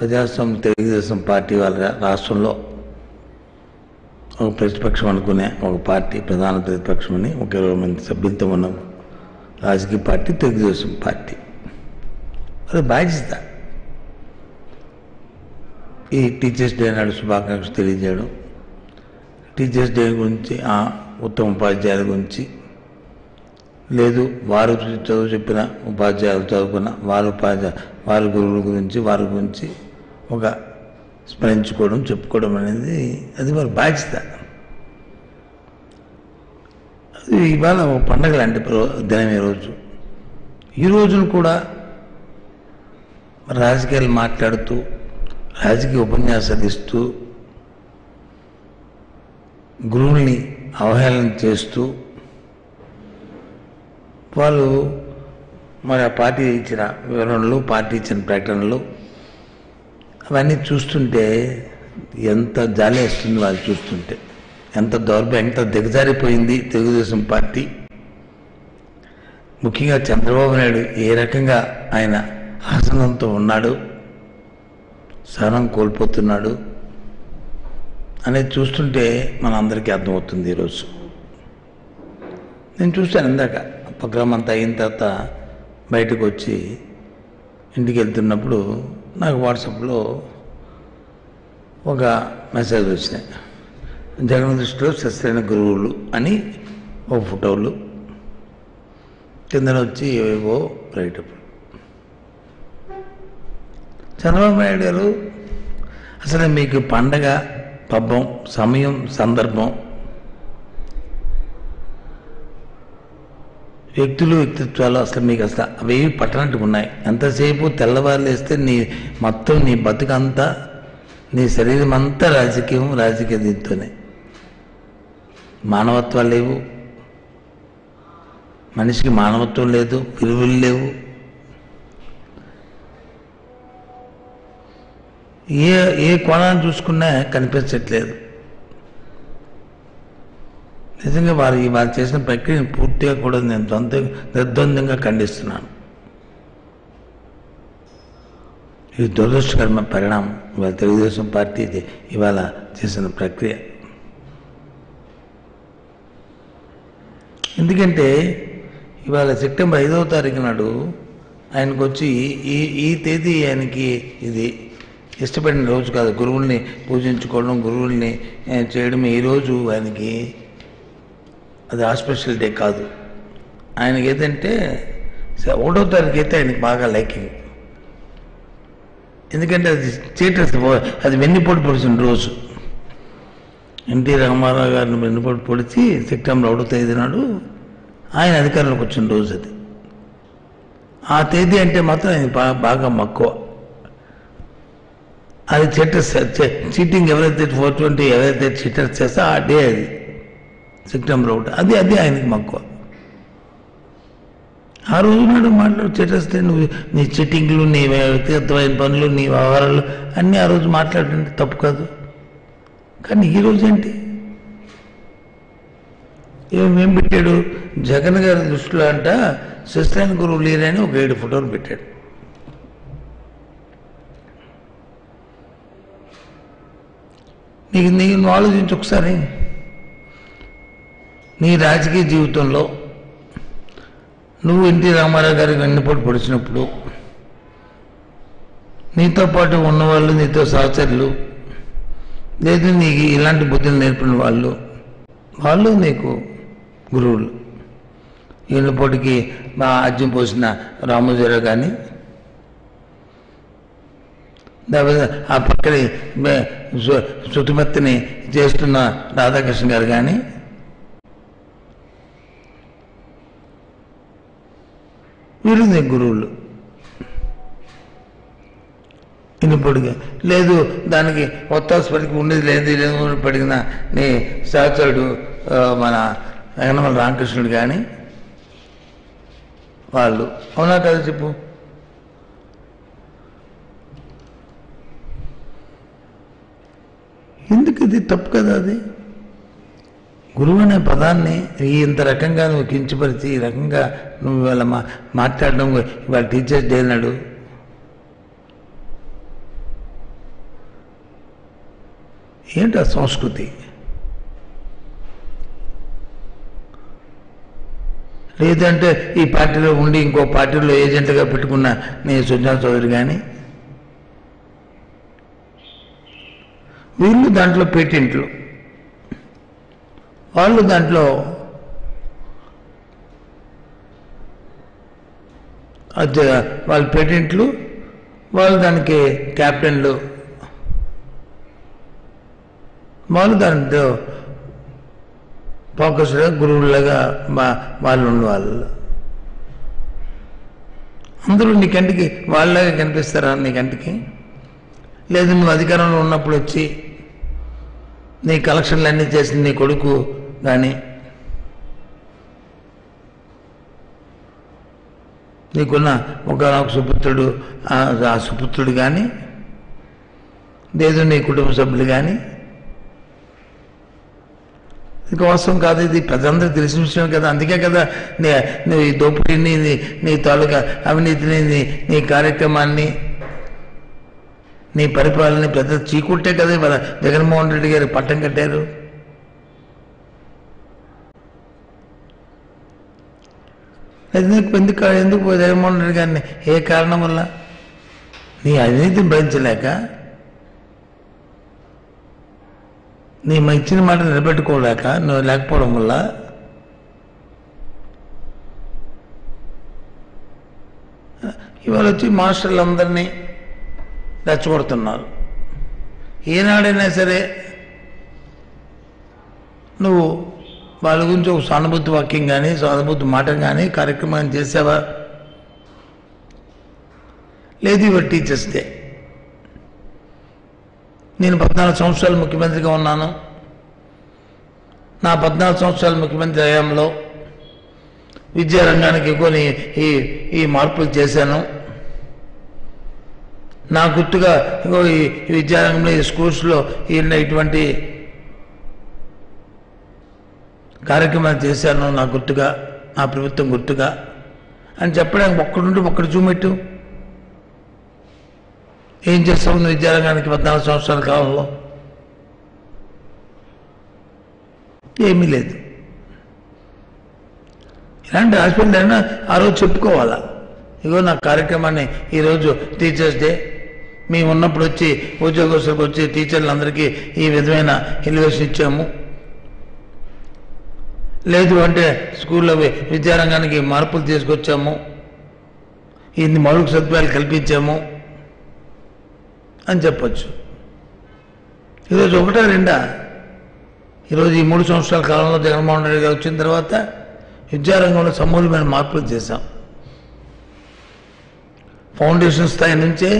ప్రజాస్వామ్య తెలుగుదేశం పార్టీ వాళ్ళ రాష్ట్రంలో ఒక ప్రతిపక్షం అనుకునే ఒక పార్టీ ప్రధాన ప్రతిపక్షమని 20 మంది సభ్యులతో ఉన్న రాజకీయ పార్టీ తెలుగుదేశం పార్టీ. అది బాధ్యత. ఈ టీచర్స్ డే నాడు శుభాకాంక్షలు తెలియజేయడం, టీచర్స్ డే గురించి ఆ ఉత్తమ ఉపాధ్యాయుల గురించి, లేదు వారు చదువు చెప్పిన ఉపాధ్యాయులు చదువుకున్న వారి గురువుల గురించి ఒక స్మరించుకోవడం చెప్పుకోవడం అనేది అది వారి బాధ్యత. అది ఇవాళ ఒక పండగ లాంటి దినం. ఈ రోజును కూడా రాజకీయాలు మాట్లాడుతూ రాజకీయ ఉపన్యాసాలు ఇస్తూ గురువుల్ని అవహేళన చేస్తూ వాళ్ళు మరి ఆ పార్టీ ఇచ్చిన వివరణలు పార్టీ ఇచ్చిన ప్రకటనలు అవన్నీ చూస్తుంటే ఎంత జాలి వస్తుంది. వాళ్ళు చూస్తుంటే ఎంత దౌర్భాగ్యం, ఎంత దిగజారిపోయింది తెలుగుదేశం పార్టీ. ముఖ్యంగా చంద్రబాబు నాయుడు ఏ రకంగా ఆయన ఆసనంతో ఉన్నాడు, సహనం కోల్పోతున్నాడు అనేది చూస్తుంటే మనందరికీ అర్థమవుతుంది. ఈరోజు నేను చూశాను, ఇందాక ఉపక్రమం అంతా అయిన తర్వాత బయటకు వచ్చి ఇంటికి వెళ్తున్నప్పుడు నాకు వాట్సాప్లో ఒక మెసేజ్ వచ్చినాయి. జగన్ దృష్టిలో శస్త్రైన గురువులు అని ఓ ఫోటోలు కింద వచ్చి ఏవేవో రైటప్. చంద్రబాబు నాయుడు గారు, అసలు మీకు పండగ పబ్బం సమయం సందర్భం వ్యక్తులు వ్యక్తిత్వాలు అసలు మీకు అసలు అవేవి పట్టనట్టుకు ఉన్నాయి. ఎంతసేపు తెల్లవారులు వేస్తే మొత్తం నీ బతుకంతా నీ శరీరం అంతా రాజకీయం, రాజకీయ దీంతోనే. మానవత్వాలు లేవు, మనిషికి మానవత్వం లేదు, విలువలు లేవు. ఏ కోణాన్ని చూసుకున్నా కనిపించట్లేదు. నిజంగా వారు చేసిన ప్రక్రియను పూర్తిగా కూడా నేను నిర్ద్వందంగా ఖండిస్తున్నాను. ఇది దురదృష్టకరమైన పరిణామం. ఇవాళ తెలుగుదేశం పార్టీ ఇవాళ చేసిన ప్రక్రియ. ఎందుకంటే ఇవాళ సెప్టెంబర్ 5వ తారీఖు నాడు ఆయనకు వచ్చి ఈ తేదీ ఆయనకి ఇది ఇష్టపడిన రోజు కాదు. గురువుల్ని పూజించుకోవడం, గురువుల్ని చేయడం ఈరోజు ఆయనకి అది ఆస్పెషల్ డే కాదు. ఆయనకి ఏదంటే 1వ తారీఖు అయితే ఆయనకి బాగా లైకింగ్. ఎందుకంటే అది స్టేటస్, అది వెన్నుపోటు పొడిచిన రోజు. ఎన్టీ రామారావు గారిని వెన్నుపోటు పొడిచి సెప్టెంబర్ 1వ తేదీ నాడు ఆయన అధికారంలోకి వచ్చిన రోజు అది. ఆ తేదీ అంటే మాత్రం ఆయన బాగా మక్కువ. అది చీటర్స్, చీటింగ్ ఎవరైతే 420 ఎవరైతే చీటర్స్ చేస్తే ఆ డే అది సెప్టెంబర్ 1 అది ఆయనకి మక్కువ. ఆ రోజు నాడు మాట్లాడు చీటర్స్తే నువ్వు నీ చీటింగ్లు, నీ వ్యక్తిగతమైన పనులు, నీ వ్యవహారాలు అన్నీ ఆ రోజు మాట్లాడండి, తప్పు కాదు. కానీ ఈరోజు ఏంటి, ఏమేం పెట్టాడు? జగన్ గారి దృష్టిలో అంట శస్త్రాయన గురువు లేరని ఒక 7 ఫోటోలు పెట్టాడు. నీకు ఆలోచించు ఒకసారి. నీ రాజకీయ జీవితంలో నువ్వు ఎన్టీ రామారావు గారికి వెన్నుపోటు పొడిచినప్పుడు నీతో పాటు ఉన్నవాళ్ళు, నీతో సహచరులు, లేదు నీకు ఇలాంటి బుద్ధులు నేర్పిన వాళ్ళు నీకు గురువులు. వెన్నుపోటుకి ఆజ్యం పోసిన రామోజీరావు కానీ, ఆ పక్కనే శుతిమత్తిని చేస్తున్న రాధాకృష్ణ గారు కానీ, వీరు నీ గురువులు. ఇన్నిప్పటికీ లేదు దానికి ఒత్తాసుపడికి ఉండేది లేదు పడిగిన నీ సహచరుడు మన వెంగనమల రామకృష్ణుడు కానీ వాళ్ళు. అవునా కదా చెప్పు. ఎందుకు ఇది తప్పు కదా? అది గురువు అనే పదాన్ని ఇంత రకంగా నువ్వు కించపరిచి, ఈ రకంగా నువ్వు ఇవాళ మాట్లాడడం. ఇవాళ టీచర్స్ డే నాడు ఏంటి ఆ సంస్కృతి? లేదంటే ఈ పార్టీలో ఉండి ఇంకో పార్టీలో ఏజెంట్గా పెట్టుకున్న నీ సుజనా చౌదరి కానీ వీళ్ళు దాంట్లో పేటెంట్లు, వాళ్ళు దాంట్లో అది వాళ్ళ పేటెంట్లు, వాళ్ళు దానికి క్యాప్టెన్లు, వాళ్ళు దాంట్లో ఫోకస్గా గురువులాగా వాళ్ళు ఉండేవాళ్ళు. అందరూ నీ కంటికి వాళ్ళలాగా కనిపిస్తారా నీ కంటికి? లేదు నువ్వు అధికారంలో ఉన్నప్పుడు వచ్చి నీ కలెక్షన్లు అన్నీ చేసింది నీ కొడుకు కానీ నీకున్న ఒక సుపుత్రుడు, ఆ సుపుత్రుడు కానీ, లేదు నీ కుటుంబ సభ్యులు కానీ. ఇది వాస్తవం కాదు, ఇది ప్రజలందరూ తెలిసిన విషయం కదా. అందుకే కదా నీ దోపిడీని, నీ తాలూకా అవినీతిని, నీ కార్యక్రమాన్ని, నీ పరిపాలనని పెద్ద చీకుట్టే కదా ఇవాళ జగన్మోహన్ రెడ్డి గారు పట్టం కట్టారు. ఎందుకు జగన్మోహన్ రెడ్డి గారిని ఏ కారణం వల్ల? నీ అవినీతిని భరించలేక, నీ ఇచ్చిన మాట నిలబెట్టుకోలేక, నువ్వు లేకపోవడం వల్ల ఇవాళ వచ్చి మాస్టర్లందరినీ రెచ్చగొడుతున్నారు. ఏనాడైనా సరే నువ్వు వాళ్ళ గురించి ఒక సానుభూతి వాక్యం కానీ, సానుభూతి మాట కానీ, కార్యక్రమాన్ని చేసావా? లేదు. ఇవి టీచర్స్ డే. నేను 14 సంవత్సరాలు ముఖ్యమంత్రిగా ఉన్నాను. నా 14 సంవత్సరాలు ముఖ్యమంత్రి హయాంలో విద్యారంగానికి కొన్ని ఈ ఈ మార్పులు చేశాను. నా గుర్తుగా ఇంకో ఈ విద్యారంగంలో ఈ స్కూల్స్లో ఇటువంటి కార్యక్రమాలు చేశాను నా గుర్తుగా, నా ప్రభుత్వం గుర్తుగా అని చెప్పడానికి ఒక్కడుంటే ఒక్కడు చూపెట్టు. ఏం చేస్తావు నువ్వు విద్యారంగానికి 14 సంవత్సరాల కాలంలో? ఏమీ లేదు. ఇలాంటి హాస్పిటల్ అయినా ఆ రోజు చెప్పుకోవాలా? ఇగో నా కార్యక్రమాన్ని ఈరోజు టీచర్స్ డే, మేము ఉన్నప్పుడు వచ్చి ఉద్యోగస్తులకు వచ్చి టీచర్లందరికీ ఈ విధమైన ఎలివేషన్ ఇచ్చాము. లేదు అంటే స్కూల్లో విద్యారంగానికి మార్పులు తీసుకొచ్చాము, ఇన్ని మౌలిక సదుపాయాలు కల్పించాము అని చెప్పచ్చు. ఈరోజు ఒకటా రెండా? ఈరోజు ఈ 3 సంవత్సరాల కాలంలో జగన్మోహన్ రెడ్డి గారు వచ్చిన తర్వాత విద్యారంగంలో సమూలమైన మార్పులు చేశాం. ఫౌండేషన్ స్థాయి నుంచే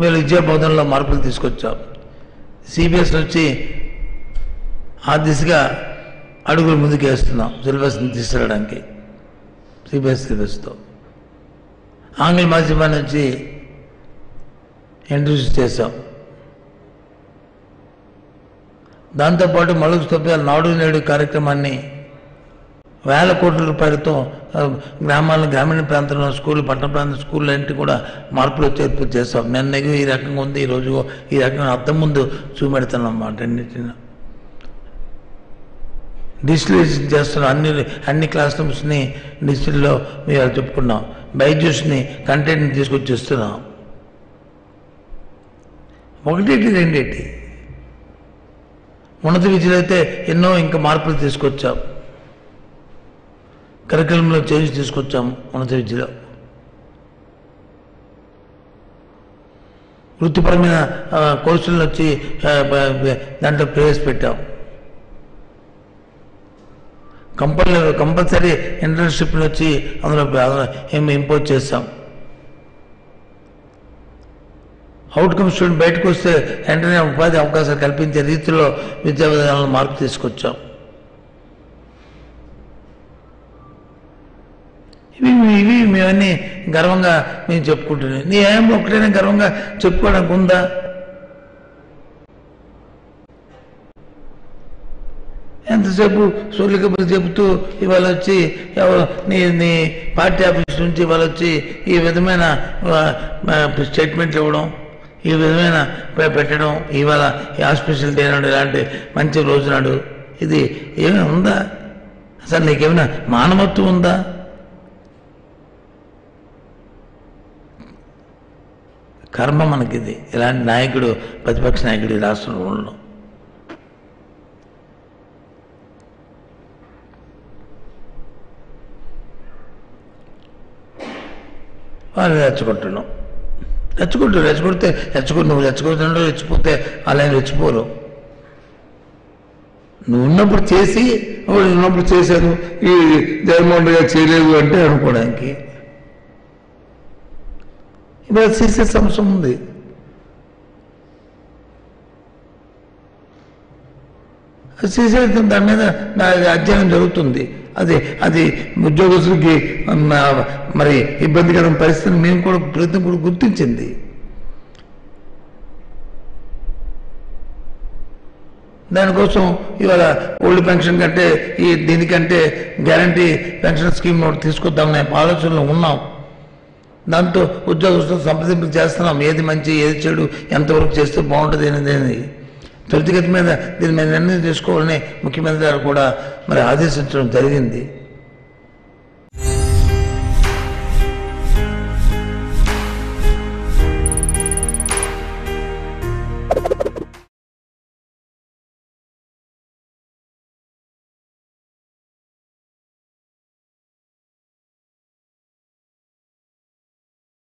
వీళ్ళు విద్యాబోధనలో మార్పులు తీసుకొచ్చాం. సిబిఎస్ వచ్చి ఆ దిశగా అడుగులు ముందుకు వేస్తున్నాం సిలబస్ని తీసుకురావడానికి. సిబిఎస్ సిలబస్తో ఆంగ్ల మాధ్యమాన్ని వచ్చి ఇంట్రడ్యూస్ చేశాం. దాంతోపాటు మలుగు సభ్యాలు నాడు నేడు కార్యక్రమాన్ని 1000 కోట్ల రూపాయలతో గ్రామీణ ప్రాంతంలో స్కూళ్ళు, పట్టణ ప్రాంత స్కూళ్ళు అన్నింటి కూడా మార్పులు చేర్పు చేస్తాం. నిన్నగో ఈ రకంగా ఉంది, ఈరోజు ఈ రకంగా అర్థం ముందు చూపెడతాను అన్నమాట. అన్నింటినీ డిజిటలైజేషన్ చేస్తున్నాం. అన్ని క్లాస్ రూమ్స్ని డిజిటల్లో మేము చెప్పుకున్నాం. బైజూస్ని కంటెంట్ని తీసుకొచ్చి ఇస్తున్నాం. ఒకటేటి రెండేటి ఉన్నత విద్యలో అయితే ఎన్నో ఇంకా మార్పులు తీసుకొచ్చాం. కరికులంలో చేంజ్ తీసుకొచ్చాము. ఉన్నత విద్యలో వృత్తిపరమైన కోర్సులను వచ్చి దాంట్లో ప్రవేశపెట్టాం. కంపల్సరీ ఇంటర్న్షిప్లు వచ్చి అందులో ఇంపోజ్ చేస్తాం. అవుట్కమ్ స్టూడెంట్ బయటకు వస్తే వెంటనే ఉపాధి అవకాశాలు కల్పించే రీతిలో విద్యా విధానాలను మార్పు తీసుకొచ్చాం. ఇవి మేమన్నీ గర్వంగా మేము చెప్పుకుంటున్నాం. నీ హయాంలో ఒకటైనా గర్వంగా చెప్పుకోవడానికి ఉందా? ఎంత ఎంతసేపు సోర్ల కబుర్లు చెబుతూ ఇవాళ వచ్చి నీ పార్టీ ఆఫీస్ నుంచి ఇవాళ వచ్చి ఈ విధమైన స్టేట్మెంట్లు ఇవ్వడం ఈ విధమైన పెట్టడం ఇవాళ ఈ హాస్పిటల్ డేనాడు ఇలాంటి మంచి రోజునాడు ఇది ఏమైనా ఉందా? అసలు నీకేమైనా మానవత్వం ఉందా? కర్మ మనకిది ఇలాంటి నాయకుడు ప్రతిపక్ష నాయకుడు రాష్ట్రంలో ఉండడం. వాళ్ళు రెచ్చగొట్టడం నువ్వు రెచ్చగొట్టడం రెచ్చిపోతే అలా రెచ్చిపోరు. నువ్వు ఉన్నప్పుడు చేసి వాళ్ళు ఉన్నప్పుడు చేశారు ఈ జగన్మోహన్ రెడ్డి గారు చేయలేదు అంటే అనుకోవడానికి. ఇప్పుడు చేసే సంవత్సరం ఉంది. చేసే దాని మీద అధ్యయనం జరుగుతుంది. అది అది ఉద్యోగస్తులకి మరి ఇబ్బందికరమైన పరిస్థితిని మేము కూడా ప్రభుత్వం కూడా గుర్తించింది. దానికోసం ఇవాళ ఓల్డ్ పెన్షన్ కంటే ఈ దీనికంటే గ్యారంటీ పెన్షన్ స్కీమ్ తీసుకొద్దామనే ఆలోచనలో ఉన్నాం. దాంతో ఉద్యోగస్తులు సంప్రదింపులు చేస్తున్నాం. ఏది మంచి ఏది చెడు ఎంతవరకు చేస్తే బాగుంటుంది అనేది త్వరితగతి మీద దీని మీద నిర్ణయం తీసుకోవాలని ముఖ్యమంత్రి గారు కూడా మరి ఆదేశించడం జరిగింది.